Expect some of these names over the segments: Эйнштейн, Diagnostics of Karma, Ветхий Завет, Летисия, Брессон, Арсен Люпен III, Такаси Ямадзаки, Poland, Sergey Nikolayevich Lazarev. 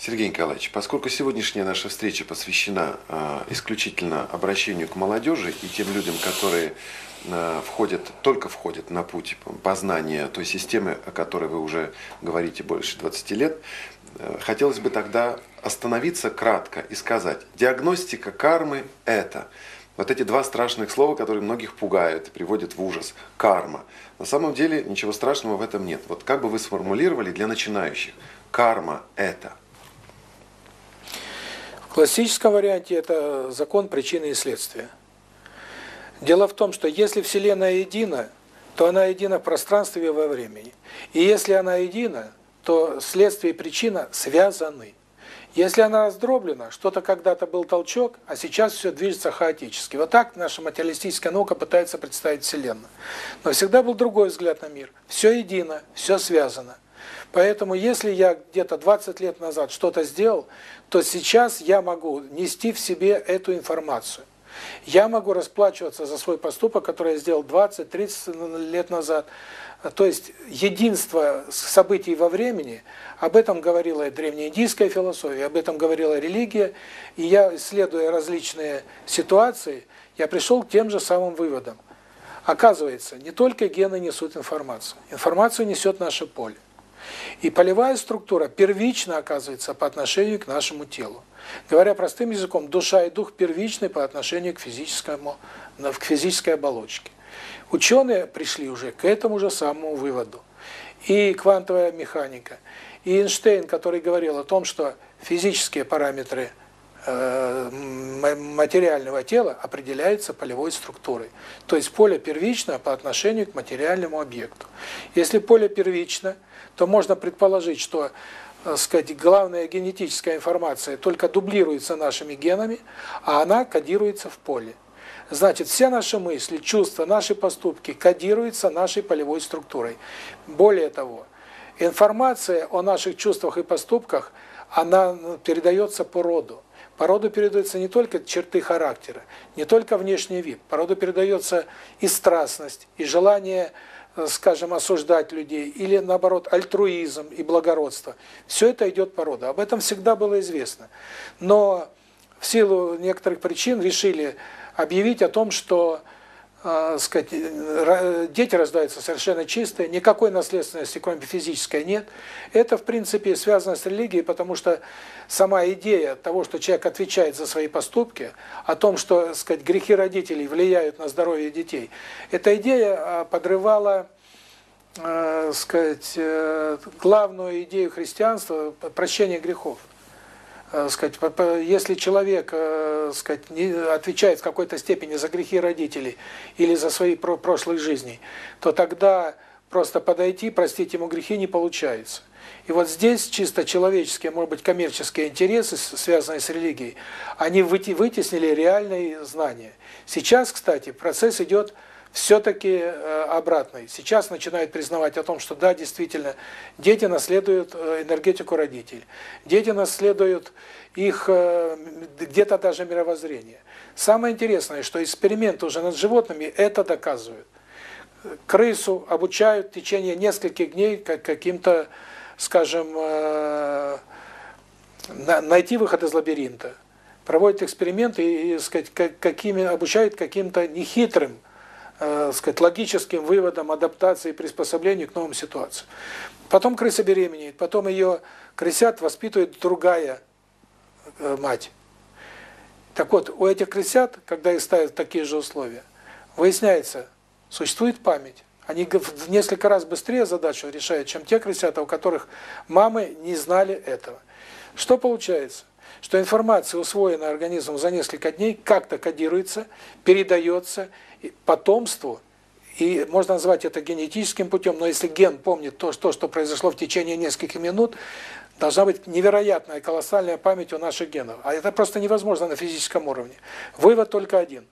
Сергей Николаевич, поскольку сегодняшняя наша встреча посвящена исключительно обращению к молодежи и тем людям, которые только входят на путь познания той системы, о которой вы уже говорите больше 20 лет, хотелось бы тогда остановиться кратко и сказать: диагностика кармы – это… Вот эти два страшных слова, которые многих пугают, приводят в ужас. Карма. На самом деле ничего страшного в этом нет. Вот как бы вы сформулировали для начинающих? Карма – это… В классическом варианте это закон причины и следствия. Дело в том, что если Вселенная едина, то она едина в пространстве и во времени. И если она едина, то следствие и причина связаны. Если она раздроблена, что-то когда-то был толчок, а сейчас все движется хаотически. Вот так наша материалистическая наука пытается представить Вселенную. Но всегда был другой взгляд на мир. Все едино, все связано. Поэтому если я где-то 20 лет назад что-то сделал, то сейчас я могу нести в себе эту информацию. Я могу расплачиваться за свой поступок, который я сделал 20-30 лет назад. То есть единство событий во времени, об этом говорила и древнеиндийская философия, об этом говорила религия. И я, исследуя различные ситуации, я пришел к тем же самым выводам. Оказывается, не только гены несут информацию. Информацию несет наше поле. И полевая структура первична, оказывается, по отношению к нашему телу. Говоря простым языком, душа и дух первичны по отношению к физической оболочке. Ученые пришли уже к этому же самому выводу. И квантовая механика, и Эйнштейн, который говорил о том, что физические параметры материального тела определяется полевой структурой. То есть поле первично по отношению к материальному объекту. Если поле первично, то можно предположить, что, так сказать, главная генетическая информация только дублируется нашими генами, а она кодируется в поле. Значит, все наши мысли, чувства, наши поступки кодируются нашей полевой структурой. Более того, информация о наших чувствах и поступках, она передается по роду. По роду передаются не только черты характера, не только внешний вид. По роду передается и страстность, и желание, скажем, осуждать людей, или, наоборот, альтруизм и благородство. Все это идет по роду. Об этом всегда было известно. Но в силу некоторых причин решили объявить о том, что, сказать, дети рождаются совершенно чистые, никакой наследственности, кроме физической, нет. Это, в принципе, связано с религией, потому что сама идея того, что человек отвечает за свои поступки, о том, что, сказать, грехи родителей влияют на здоровье детей, эта идея подрывала, сказать, главную идею христианства – прощение грехов. Сказать, если человек, сказать, не отвечает в какой-то степени за грехи родителей или за свои прошлые жизни, то тогда просто подойти, простить ему грехи не получается. И вот здесь чисто человеческие, может быть, коммерческие интересы, связанные с религией, они вытеснили реальные знания. Сейчас, кстати, процесс идет все-таки обратный. Сейчас начинают признавать о том, что да, действительно, дети наследуют энергетику родителей, дети наследуют их где-то даже мировоззрение. Самое интересное, что эксперименты уже над животными это доказывают. Крысу обучают в течение нескольких дней каким-то, скажем, найти выход из лабиринта. Проводят эксперименты и, сказать, обучают каким-то нехитрым, сказать, логическим выводом, адаптации, приспособлению к новым ситуациям. Потом крыса беременеет, потом ее крысят воспитывает другая мать. Так вот, у этих крысят, когда их ставят в такие же условия, выясняется, существует память. Они в несколько раз быстрее задачу решают, чем те крысята, у которых мамы не знали этого. Что получается? Что информация, усвоенная организмом за несколько дней, как-то кодируется, передается потомству, и можно назвать это генетическим путем, но если ген помнит то, что произошло в течение нескольких минут, должна быть невероятная, колоссальная память у наших генов. А это просто невозможно на физическом уровне. Вывод только один.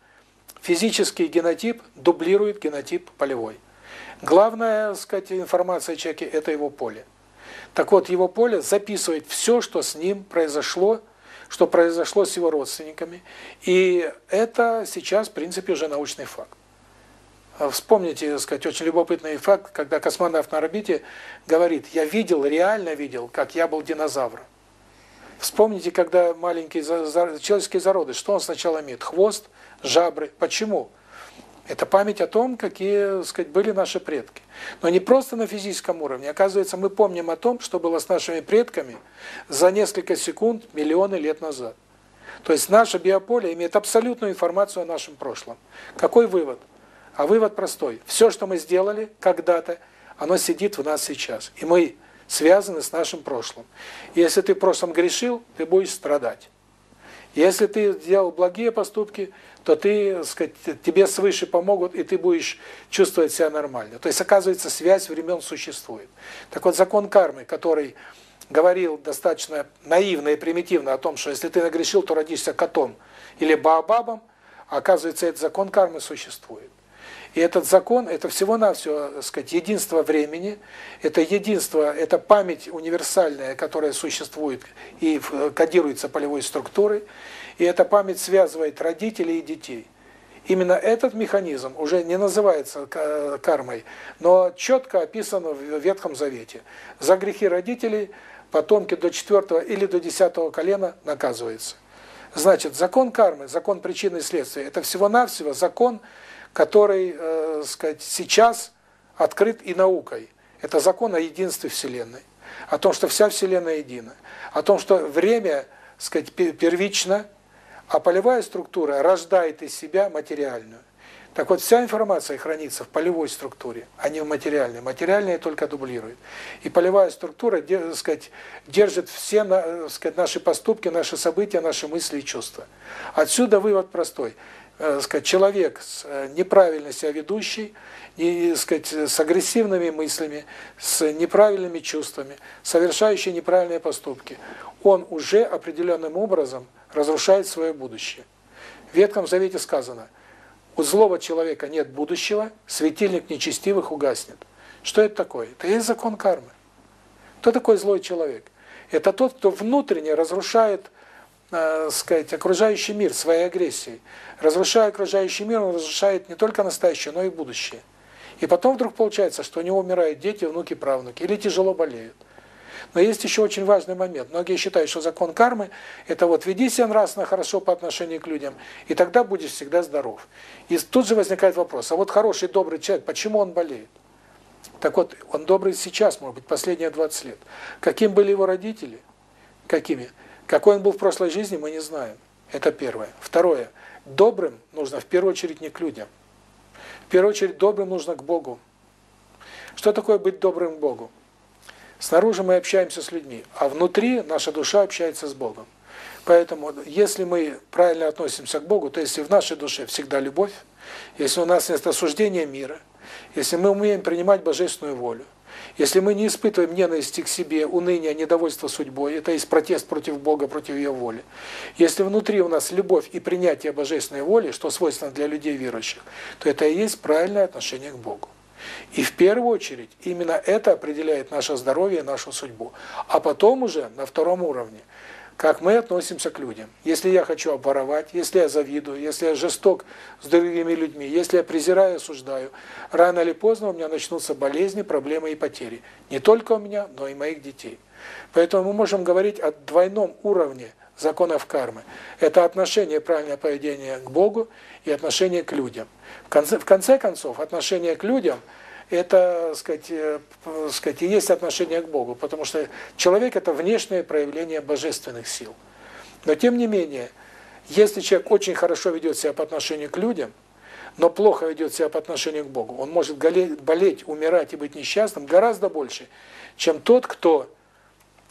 Физический генотип дублирует генотип полевой. Главная, так сказать, информация о человеке – это его поле. Так вот, его поле записывает все, что с ним произошло, что произошло с его родственниками. И это сейчас, в принципе, уже научный факт. Вспомните, так сказать, очень любопытный факт, когда космонавт на орбите говорит: я видел, реально видел, как я был динозавром. Вспомните, когда маленький человеческий зародыш, что он сначала имеет? Хвост, жабры. Почему? Это память о том, какие, так сказать, были наши предки. Но не просто на физическом уровне. Оказывается, мы помним о том, что было с нашими предками за несколько секунд, миллионы лет назад. То есть наше биополе имеет абсолютную информацию о нашем прошлом. Какой вывод? А вывод простой. Все, что мы сделали когда-то, оно сидит в нас сейчас. И мы связаны с нашим прошлым. Если ты в прошлом грешил, ты будешь страдать. Если ты делал благие поступки, то ты, так сказать, тебе свыше помогут, и ты будешь чувствовать себя нормально. То есть, оказывается, связь времен существует. Так вот, закон кармы, который говорил достаточно наивно и примитивно о том, что если ты нагрешил, то родишься котом или баобабом, оказывается, этот закон кармы существует. И этот закон – это всего-навсего, так сказать, единство времени, это единство, это память универсальная, которая существует и кодируется полевой структурой, и эта память связывает родителей и детей. Именно этот механизм уже не называется кармой, но четко описан в Ветхом Завете. За грехи родителей потомки до 4-го или до 10-го колена наказываются. Значит, закон кармы, закон причины и следствия – это всего-навсего закон, который, сказать, сейчас открыт и наукой. Это закон о единстве Вселенной, о том, что вся Вселенная едина, о том, что время, сказать, первично, а полевая структура рождает из себя материальную. Так вот, вся информация хранится в полевой структуре, а не в материальной. Материальная только дублирует. И полевая структура, сказать, держит все, сказать, наши поступки, наши события, наши мысли и чувства. Отсюда вывод простой. Сказать, человек неправильно себя ведущий, и, сказать, с агрессивными мыслями, с неправильными чувствами, совершающий неправильные поступки, он уже определенным образом разрушает свое будущее. В Ветхом Завете сказано: у злого человека нет будущего, светильник нечестивых угаснет. Что это такое? Это есть закон кармы. Кто такой злой человек? Это тот, кто внутренне разрушает, сказать, окружающий мир своей агрессией. Разрушая окружающий мир, он разрушает не только настоящее, но и будущее. И потом вдруг получается, что у него умирают дети, внуки, правнуки, или тяжело болеют. Но есть еще очень важный момент. Многие считают, что закон кармы – это вот веди себя нравственно хорошо по отношению к людям, и тогда будешь всегда здоров. И тут же возникает вопрос, а вот хороший, добрый человек, почему он болеет? Так вот, он добрый сейчас, может быть, последние 20 лет. Каким были его родители? Какими? Какой он был в прошлой жизни, мы не знаем. Это первое. Второе. Добрым нужно в первую очередь не к людям. В первую очередь добрым нужно к Богу. Что такое быть добрым к Богу? Снаружи мы общаемся с людьми, а внутри наша душа общается с Богом. Поэтому, если мы правильно относимся к Богу, то если в нашей душе всегда любовь, если у нас нет осуждения мира, если мы умеем принимать божественную волю, если мы не испытываем ненависти к себе, уныния, недовольства судьбой, это есть протест против Бога, против ее воли. Если внутри у нас любовь и принятие божественной воли, что свойственно для людей верующих, то это и есть правильное отношение к Богу. И в первую очередь именно это определяет наше здоровье и нашу судьбу. А потом уже на втором уровне, как мы относимся к людям. Если я хочу обворовать, если я завидую, если я жесток с другими людьми, если я презираю, осуждаю, рано или поздно у меня начнутся болезни, проблемы и потери. Не только у меня, но и моих детей. Поэтому мы можем говорить о двойном уровне законов кармы. Это отношение, правильное поведение к Богу и отношение к людям. В конце концов, отношение к людям – это, сказать, и есть отношение к Богу, потому что человек – это внешнее проявление божественных сил. Но тем не менее, если человек очень хорошо ведет себя по отношению к людям, но плохо ведет себя по отношению к Богу, он может болеть, умирать и быть несчастным гораздо больше, чем тот, кто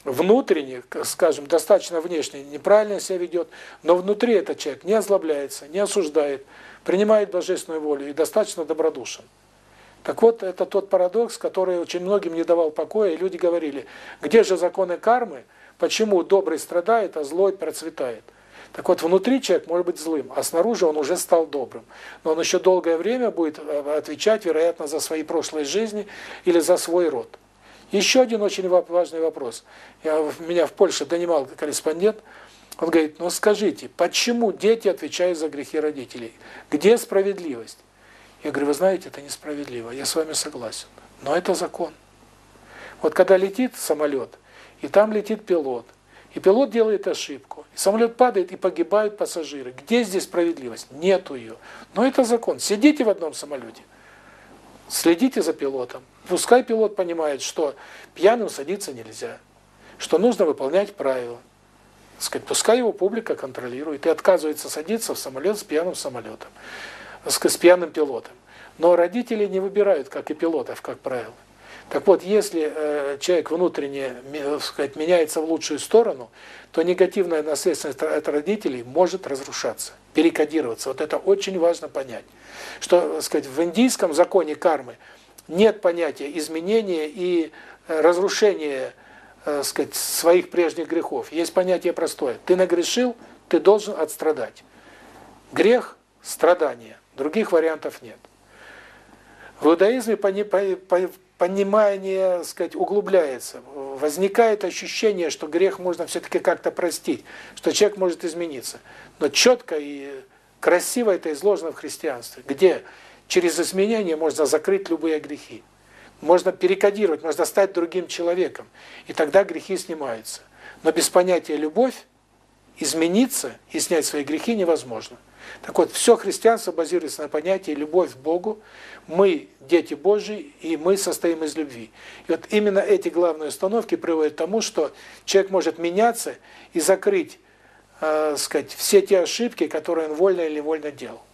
внутренне, скажем, достаточно внешне неправильно себя ведет, но внутри этот человек не озлобляется, не осуждает, принимает божественную волю и достаточно добродушен. Так вот, это тот парадокс, который очень многим не давал покоя, и люди говорили, где же законы кармы, почему добрый страдает, а злой процветает. Так вот, внутри человек может быть злым, а снаружи он уже стал добрым. Но он еще долгое время будет отвечать, вероятно, за свои прошлые жизни или за свой род. Еще один очень важный вопрос. Меня в Польше донимал корреспондент. Он говорит, ну скажите, почему дети отвечают за грехи родителей? Где справедливость? Я говорю, вы знаете, это несправедливо. Я с вами согласен. Но это закон. Вот когда летит самолет, и там летит пилот, И пилот делает ошибку. И самолет падает, и погибают пассажиры. Где здесь справедливость? Нету ее. Но это закон. Сидите в одном самолете, следите за пилотом. Пускай пилот понимает, что пьяным садиться нельзя, что нужно выполнять правила. Сказать, пускай его публика контролирует и отказывается садиться в самолет с пьяным самолетом, с пьяным пилотом. Но родители не выбирают, как и пилотов, как правило. Так вот, если человек внутренне, так сказать, меняется в лучшую сторону, то негативная наследственность от родителей может разрушаться, перекодироваться. Вот это очень важно понять. Что, так сказать, в индийском законе кармы нет понятия изменения и разрушения, так сказать, своих прежних грехов. Есть понятие простое. Ты нагрешил, ты должен отстрадать. Грех – страдание. Других вариантов нет. В иудаизме понимание, так сказать, углубляется. Возникает ощущение, что грех можно все-таки как-то простить, что человек может измениться. Но четко и красиво это изложено в христианстве, где через изменение можно закрыть любые грехи. Можно перекодировать, можно стать другим человеком. И тогда грехи снимаются. Но без понятия «любовь» измениться и снять свои грехи невозможно. Так вот, все христианство базируется на понятии «любовь к Богу», «мы дети Божьи» и «мы состоим из любви». И вот именно эти главные установки приводят к тому, что человек может меняться и закрыть, так сказать, все те ошибки, которые он вольно или невольно делал.